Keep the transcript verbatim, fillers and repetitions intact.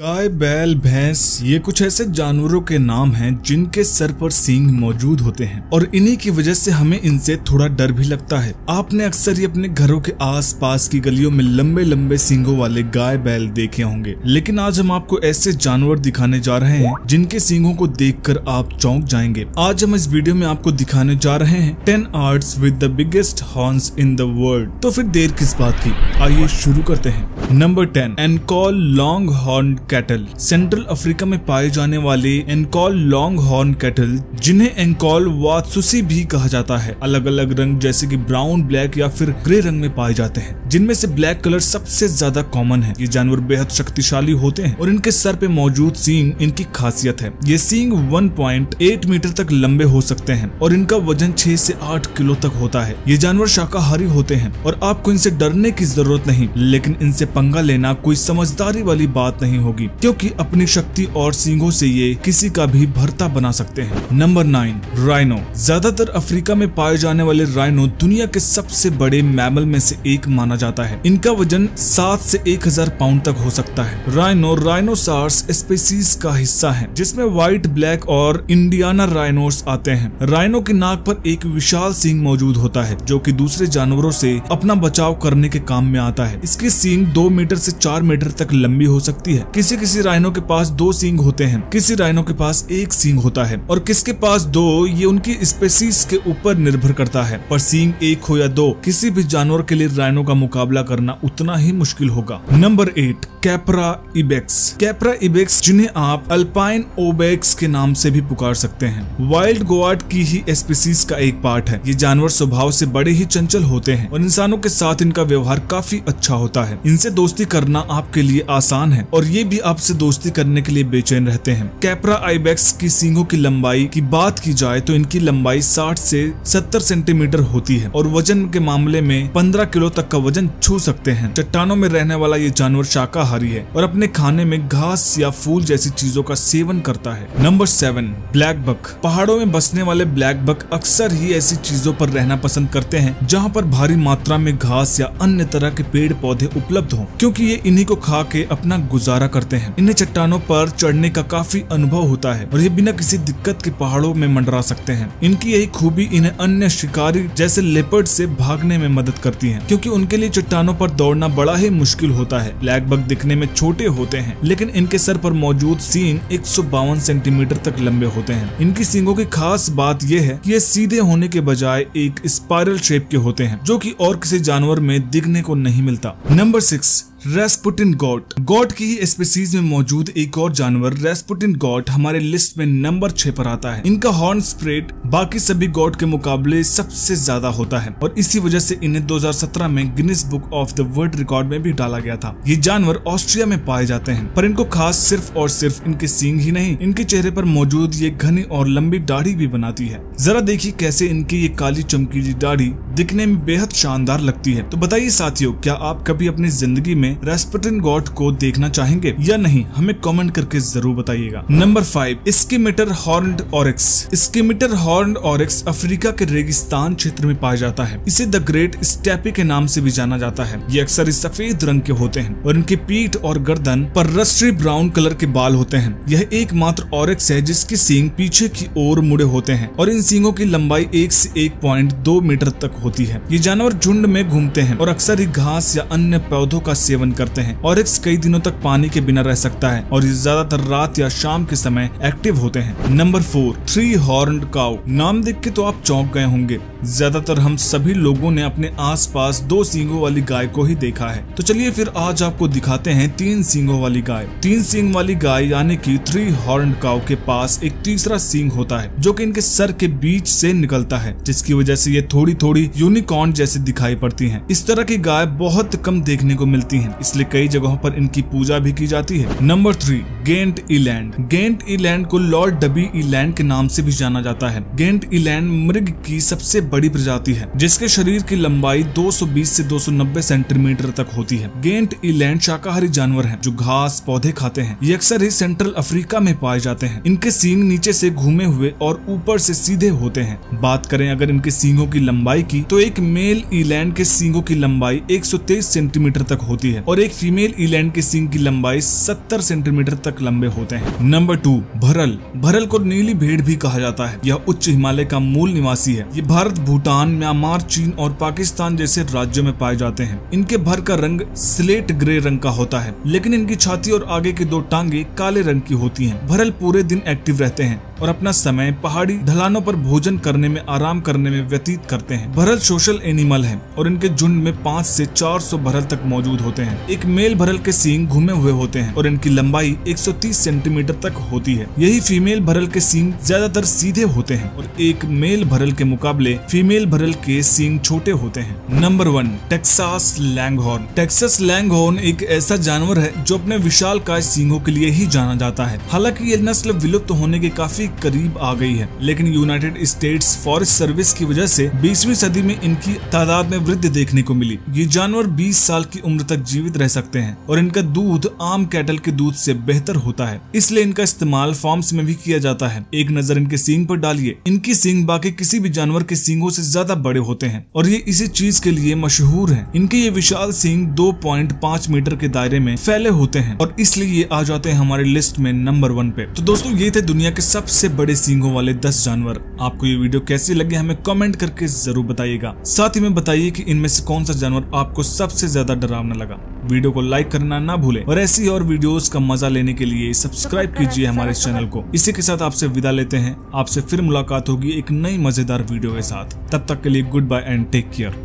गाय, बैल, भैंस ये कुछ ऐसे जानवरों के नाम हैं जिनके सर पर सींग मौजूद होते हैं और इन्हीं की वजह से हमें इनसे थोड़ा डर भी लगता है। आपने अक्सर ही अपने घरों के आसपास की गलियों में लंबे लंबे सींगों वाले गाय बैल देखे होंगे, लेकिन आज हम आपको ऐसे जानवर दिखाने जा रहे हैं जिनके सींगों को देखकर आप चौंक जाएंगे। आज हम इस वीडियो में आपको दिखाने जा रहे हैं ten arts with the biggest horns in the world. तो फिर देर किस बात की, आइए शुरू करते हैं। Number ten, Ankole long horn cattle. Central Africa में पाए जाने वाले एंकोल लॉन्ग हॉर्न कैटल, जिन्हें एंकोल वातसुसी भी कहा जाता है, अलग अलग रंग जैसे कि ब्राउन, ब्लैक या फिर ग्रे रंग में पाए जाते हैं, जिनमें से ब्लैक कलर सबसे ज्यादा कॉमन है। ये जानवर बेहद शक्तिशाली होते हैं और इनके सर पे मौजूद सींग इनकी खासियत है। ये सींग एक पॉइंट आठ मीटर तक लंबे हो सकते हैं और इनका वजन छह से आठ किलो तक होता है। ये जानवर शाकाहारी होते हैं और आपको इनसे डरने की जरूरत नहीं, लेकिन इनसे पंगा लेना कोई समझदारी वाली बात नहीं होगी, क्योंकि अपनी शक्ति और सींगों से ये किसी का भी भरता बना सकते हैं। Number nine, rhino. ज्यादातर अफ्रीका में पाए जाने वाले राइनो दुनिया के सबसे बड़े मैमल में से एक माना जाता है। इनका वजन सात से एक हजार पाउंड तक हो सकता है। राइनो राइनोसार्स स्पीसीज का हिस्सा है, जिसमें व्हाइट, ब्लैक और इंडियाना राइनोस आते हैं। राइनो की नाक पर एक विशाल सींग मौजूद होता है, जो कि दूसरे जानवरों से अपना बचाव करने के काम में आता है। इसकी सींग दो मीटर से चार मीटर तक लंबी हो सकती है। किसी किसी राइनो के पास दो सींग होते हैं, किसी राइनो के पास एक सींग होता है और किसके पास दो, ये उनकी स्पेसीज के ऊपर निर्भर करता है, पर सींग एक हो या दो, किसी भी जानवर के लिए राइनो का मुकाबला करना उतना ही मुश्किल होगा। Number eight, Capra ibex. Capra ibex, जिन्हें आप अल्पाइन ओबेक्स के नाम से भी पुकार सकते हैं, वाइल्ड गोआट की ही स्पीसीज का एक पार्ट है। ये जानवर स्वभाव से बड़े ही चंचल होते हैं और इंसानों के साथ इनका व्यवहार काफी अच्छा होता है। इनसे दोस्ती करना आपके लिए आसान है और ये भी आपसे दोस्ती करने के लिए बेचैन रहते हैं। कैपरा आईबेक्स की सींगों की लंबाई की बात की जाए तो इनकी लंबाई साठ से सत्तर सेंटीमीटर होती है और वजन के मामले में पंद्रह किलो तक का वजन छू सकते हैं। चट्टानों में रहने वाला ये जानवर शाकाहारी है और अपने खाने में घास या फूल जैसी चीजों का सेवन करता है। Number seven, blackbuck. पहाड़ों में बसने वाले ब्लैकबक अक्सर ही ऐसी चीजों पर रहना पसंद करते हैं जहाँ पर भारी मात्रा में घास या अन्य तरह के पेड़ पौधे उपलब्ध हो, क्योंकि ये इन्ही को खा के अपना गुजारा करते हैं। इन्हें चट्टानों पर चढ़ने का काफी अनुभव होता है और ये बिना किसी दिक्कत के पहाड़ों में मंडरा सकते हैं। इनकी यही खूबी इन्हें अन्य शिकारी जैसे लेपर्ड से भागने में मदद करती है, क्योंकि उनके लिए चट्टानों पर दौड़ना बड़ा ही मुश्किल होता है। ब्लैकबक दिखने में छोटे होते हैं, लेकिन इनके सर पर मौजूद सींग एक सौ बावन सेंटीमीटर तक लंबे होते हैं। इनकी सींगों की खास बात यह है कि ये सीधे होने के बजाय एक स्पाइरल शेप के होते हैं, जो कि और किसी जानवर में दिखने को नहीं मिलता। Number six, Rasputin goat. Goat की ही स्पीसीज में मौजूद एक और जानवर रेस्पुटिन गॉट हमारे लिस्ट में नंबर छह पर आता है। इनका हॉर्न स्प्रेड बाकी सभी गॉट के मुकाबले सबसे ज्यादा होता है और इसी वजह से इन्हें दो हजार सत्रह में Guinness book of the world record में भी डाला गया था। ये जानवर ऑस्ट्रिया में पाए जाते हैं, पर इनको खास सिर्फ और सिर्फ इनके सींग ही नहीं, इनके चेहरे पर मौजूद ये घनी और लंबी दाढ़ी भी बनाती है। जरा देखिए कैसे इनकी ये काली चमकीली दाढ़ी दिखने में बेहद शानदार लगती है। तो बताइए साथियों, क्या आप कभी अपनी जिंदगी में रेस्पुटिन गॉट को देखना चाहेंगे या नहीं? हमें कमेंट करके जरूर बताइएगा। Number five, scimitar horned oryx. Scimitar horned oryx Africa के रेगिस्तान क्षेत्र में पाया जाता है। इसे द ग्रेट स्टेपी के नाम से भी जाना जाता है। ये अक्सर सफेद रंग के होते हैं और इनकी पीठ और गर्दन पर रस्ट्री ब्राउन कलर के बाल होते हैं। यह एकमात्र ऑरिक्स है जिसकी सींग पीछे की ओर मुड़े होते हैं और इन सींगों की लंबाई एक से एक पॉइंट दो मीटर तक होती है। ये जानवर झुंड में घूमते हैं और अक्सर ही घास या अन्य पौधों का सेवन करते हैं। ऑरिक्स कई दिनों तक पानी के बिना रह सकता है और ये ज्यादातर रात या शाम के समय एक्टिव होते हैं। Number four, three horned cow. नाम देख के तो आप चौंक गए होंगे। ज्यादातर हम सभी लोगों ने अपने आसपास दो सींगों वाली गाय को ही देखा है, तो चलिए फिर आज आपको दिखाते हैं तीन सींगों वाली गाय। तीन सींग वाली गाय यानी कि थ्री हॉर्न्ड काउ के पास एक तीसरा सींग होता है, जो कि इनके सर के बीच से निकलता है, जिसकी वजह से ये थोड़ी थोड़ी यूनिकॉर्न जैसी दिखाई पड़ती है। इस तरह की गाय बहुत कम देखने को मिलती है, इसलिए कई जगहों पर इनकी पूजा भी की जाती है। Number three, giant eland. Giant eland को लॉर्ड डबी इलैंड के नाम से भी जाना जाता है। गेंट इलैंड मृग की सबसे बड़ी प्रजाति है जिसके शरीर की लंबाई दो सौ बीस से दो सौ नब्बे सेंटीमीटर तक होती है। गेंट इलैंड शाकाहारी जानवर हैं जो घास पौधे खाते हैं। ये अक्सर ही सेंट्रल अफ्रीका में पाए जाते हैं। इनके सींग नीचे से घूमे हुए और ऊपर से सीधे होते हैं। बात करें अगर इनके सींगों की लंबाई की तो एक मेल इलैंड के सींगों की लंबाई एक सौ तेईस सेंटीमीटर तक होती है और एक फीमेल इलैंड के सींग की लंबाई सत्तर सेंटीमीटर तक लंबे होते हैं। नंबर टू, भरल। भरल को नीली भेड़ भी कहा जाता है। यह उच्च हिमालय का मूल निवासी है। ये भारत, भूटान, म्यांमार, चीन और पाकिस्तान जैसे राज्यों में पाए जाते हैं। इनके भर का रंग स्लेट ग्रे रंग का होता है, लेकिन इनकी छाती और आगे की दो टांगे काले रंग की होती हैं। भरल पूरे दिन एक्टिव रहते हैं और अपना समय पहाड़ी ढलानों पर भोजन करने में, आराम करने में व्यतीत करते हैं। भरल सोशल एनिमल हैं और इनके झुंड में पाँच से चार सौ भरल तक मौजूद होते हैं। एक मेल भरल के सींग घुमे हुए होते हैं और इनकी लंबाई एक सौ तीस सेंटीमीटर तक होती है। यही फीमेल भरल के सींग ज्यादातर सीधे होते हैं और एक मेल भरल के मुकाबले फीमेल भरल के सींग छोटे होते हैं। Number one, Texas longhorn. Texas longhorn एक ऐसा जानवर है जो अपने विशालकाय सींगों के लिए ही जाना जाता है। हालांकि ये नस्ल विलुप्त होने के काफी करीब आ गई है, लेकिन यूनाइटेड स्टेट्स फॉरेस्ट सर्विस की वजह से बीसवीं सदी में इनकी तादाद में वृद्धि देखने को मिली। ये जानवर बीस साल की उम्र तक जीवित रह सकते हैं और इनका दूध आम कैटल के दूध से बेहतर होता है, इसलिए इनका इस्तेमाल फार्म्स में भी किया जाता है। एक नजर इनके सींग पर डालिए। इनकी सींग बाकी किसी भी जानवर के सींगों से ज्यादा बड़े होते हैं और ये इसी चीज के लिए मशहूर है। इनके ये विशाल सींग दो पॉइंट पाँच मीटर के दायरे में फैले होते हैं और इसलिए ये आ जाते हैं हमारे लिस्ट में नंबर वन पे। तो दोस्तों, ये थे दुनिया के सबसे से बड़े सींगों वाले दस जानवर। आपको ये वीडियो कैसी लगी हमें कमेंट करके जरूर बताइएगा। साथ ही में बताइए कि इनमें से कौन सा जानवर आपको सबसे ज्यादा डरावना लगा। वीडियो को लाइक करना ना भूलें और ऐसी और वीडियोस का मजा लेने के लिए सब्सक्राइब कीजिए हमारे चैनल को। इसी के साथ आपसे विदा लेते हैं। आपसे फिर मुलाकात होगी एक नई मजेदार वीडियो के साथ। तब तक के लिए good bye and take care.